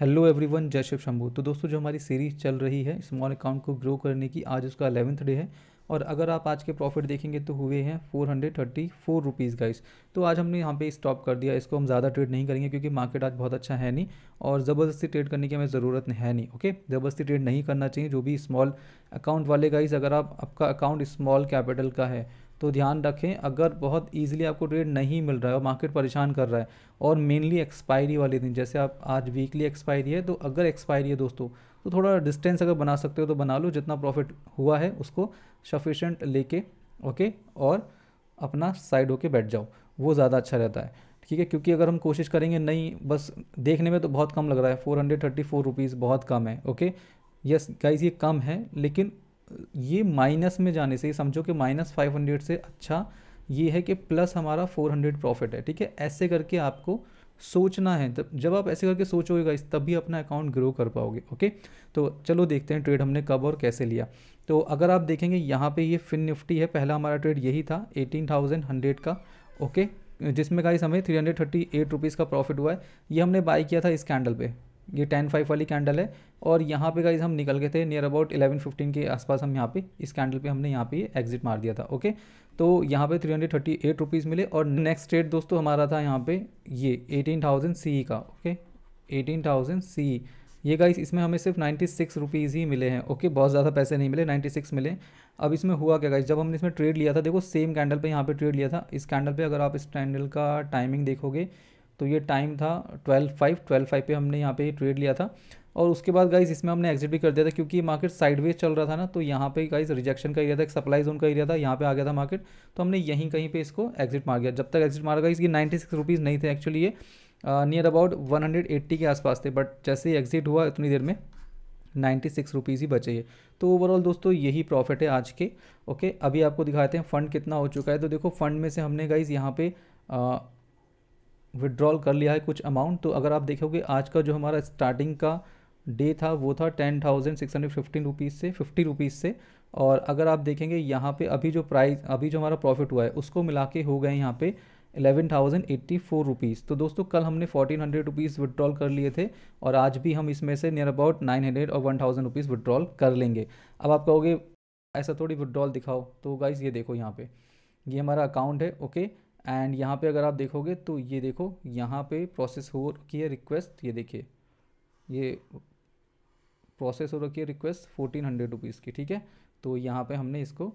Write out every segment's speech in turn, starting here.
Hello everyone, जय शिव शंभू। तो दोस्तों, जो हमारी सीरीज़ चल रही है स्मॉल अकाउंट को ग्रो करने की, आज उसका 11th डे है। और अगर आप आज के प्रॉफिट देखेंगे तो हुए हैं 434 रुपीज़ गाइस। तो आज हमने यहाँ पे स्टॉप कर दिया, इसको हम ज़्यादा ट्रेड नहीं करेंगे क्योंकि मार्केट आज बहुत अच्छा है नहीं और ज़बरदस्ती ट्रेड करने की हमें ज़रूरत है नहीं। ओके, ज़बरदस्ती ट्रेड नहीं करना चाहिए। जो भी स्मॉल अकाउंट वाले गाइस, अगर आपका अकाउंट स्मॉल कैपिटल का है तो ध्यान रखें, अगर बहुत ईजिली आपको ट्रेड नहीं मिल रहा है और मार्केट परेशान कर रहा है और मेनली एक्सपायरी वाले दिन, जैसे आप आज वीकली एक्सपायरी है, तो अगर एक्सपायरी है दोस्तों तो थोड़ा डिस्टेंस अगर बना सकते हो तो बना लो। जितना प्रॉफिट हुआ है उसको सफिशेंट लेके ओके और अपना साइड होके बैठ जाओ, वो ज़्यादा अच्छा रहता है, ठीक है। क्योंकि अगर हम कोशिश करेंगे नहीं, बस देखने में तो बहुत कम लग रहा है, 434 रुपीज़ बहुत कम है। ओके यस गाइज, ये कम है, लेकिन ये माइनस में जाने से, ये समझो कि -500 से अच्छा ये है कि प्लस हमारा 400 प्रॉफिट है, ठीक है। ऐसे करके आपको सोचना है, जब आप ऐसे करके सोचोगे गाइस तभी अपना अकाउंट ग्रो कर पाओगे। ओके, तो चलो देखते हैं ट्रेड हमने कब और कैसे लिया। तो अगर आप देखेंगे यहाँ पे ये FINNIFty है, पहला हमारा ट्रेड यही था 18,100 का। ओके, जिसमें गाइस हमें 338 रुपीज़ का प्रॉफिट हुआ है। ये हमने बाई किया था इस कैंडल पर, ये 10.5 वाली कैंडल है, और यहाँ पे गाइज हम निकल गए थे नियर अबाउट 11.15 के आसपास। हम यहाँ पे इस कैंडल पे हमने यहाँ पे एग्जिट मार दिया था। ओके, तो यहाँ पे 338 रुपीज़ मिले। और नेक्स्ट ट्रेड दोस्तों हमारा था यहाँ पे ये 18,000 CE का। ओके 18,000 CE, ये गाइज इसमें हमें सिर्फ 96 रुपीज़ ही मिले हैं। ओके, बहुत ज़्यादा पैसे नहीं मिले, 96 मिले। अब इसमें हुआ क्या गाइज, जब हमने इसमें ट्रेड लिया था, देखो सेम कैंडल पर यहाँ पर ट्रेड लिया था, इस कैंडल पर। अगर आप इस कैंडल का टाइमिंग देखोगे तो ये टाइम था 12:05 पे हमने यहाँ पे ट्रेड लिया था। और उसके बाद गाइज इसमें हमने एग्जिट भी कर दिया था क्योंकि ये मार्केट साइडवेज चल रहा था ना, तो यहाँ पे गाइज रिजेक्शन का एरिया था, एक सप्लाई जोन का एरिया था, यहाँ पे आ गया था मार्केट, तो हमने यहीं कहीं पे इसको एग्जिट मार गया। जब तक एग्जिट मारा गाइज, ये 96 रुपीज़ नहीं थे एक्चुअली, ये नियर अबाउट 180 के आसपास थे, बट जैसे ही एग्जिट हुआ उतनी देर में 96 रुपीज़ ही बचे हैं। तो ओवरऑल दोस्तों यही प्रॉफिट है आज के। ओके, अभी आपको दिखाते हैं फ़ंड कितना हो चुका है। तो देखो फंड में से हमने गाइज यहाँ पे विड्रॉल कर लिया है कुछ अमाउंट। तो अगर आप देखोगे आज का जो हमारा स्टार्टिंग का डे था वो था 10,615 रुपीज़ से, 50 रुपीज़ से। और अगर आप देखेंगे यहाँ पे अभी जो प्राइस, अभी जो हमारा प्रॉफिट हुआ है उसको मिला के हो गए यहाँ पे 11,084 रुपीज़। तो दोस्तों कल हमने 1,400 रुपीज़ विड्रॉल कर लिए थे और आज भी हम इसमें से नियर अबाउट 900 और 1,000 रुपीज़ विड्रॉल कर लेंगे। अब आप कहोगे ऐसा थोड़ी विड्रॉल दिखाओ, तो गाइज़ ये देखो यहाँ पर ये हमारा अकाउंट है। ओके, एंड यहाँ पे अगर आप देखोगे तो ये देखो यहाँ पे प्रोसेस हो रखी है रिक्वेस्ट, ये देखिए ये प्रोसेस हो रखी है रिक्वेस्ट 1,400 रुपीज़ की, ठीक है। तो यहाँ पे हमने इसको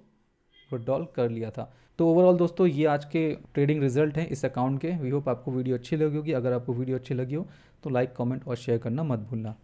विड्रॉल कर लिया था। तो ओवरऑल दोस्तों ये आज के ट्रेडिंग रिजल्ट हैं इस अकाउंट के। वी होप आपको वीडियो अच्छी लगी होगी। अगर आपको वीडियो अच्छी लगी हो तो लाइक, कमेंट और शेयर करना मत भूलना।